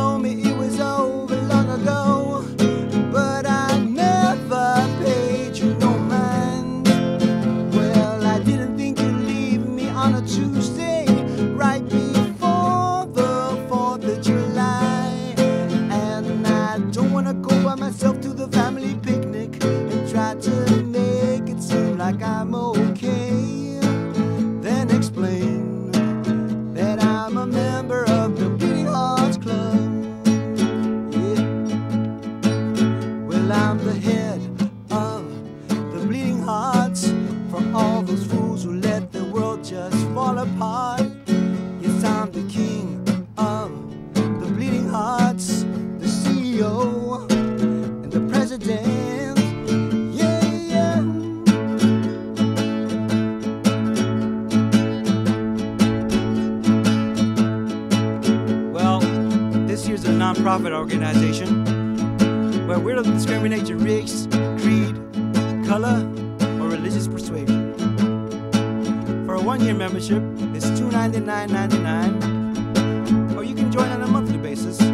told me it was over long ago, but I never paid you no mind. Well, I didn't think you'd leave me on a Tuesday, right before the 4th of July. And I don't wanna go by myself to the family picnic and try to make it seem like I'm okay. Then explain that I'm a member of the Bleeding Hearts Club. Yeah. Well, I'm the head of the Bleeding Hearts, for all those fools who let the world just fall apart. Yes, I'm the king of the Bleeding Hearts, the CEO and the president. This here's a nonprofit organization where we don't discriminate your race, creed, color, or religious persuasion. For a 1-year membership, it's $299.99, or you can join on a monthly basis.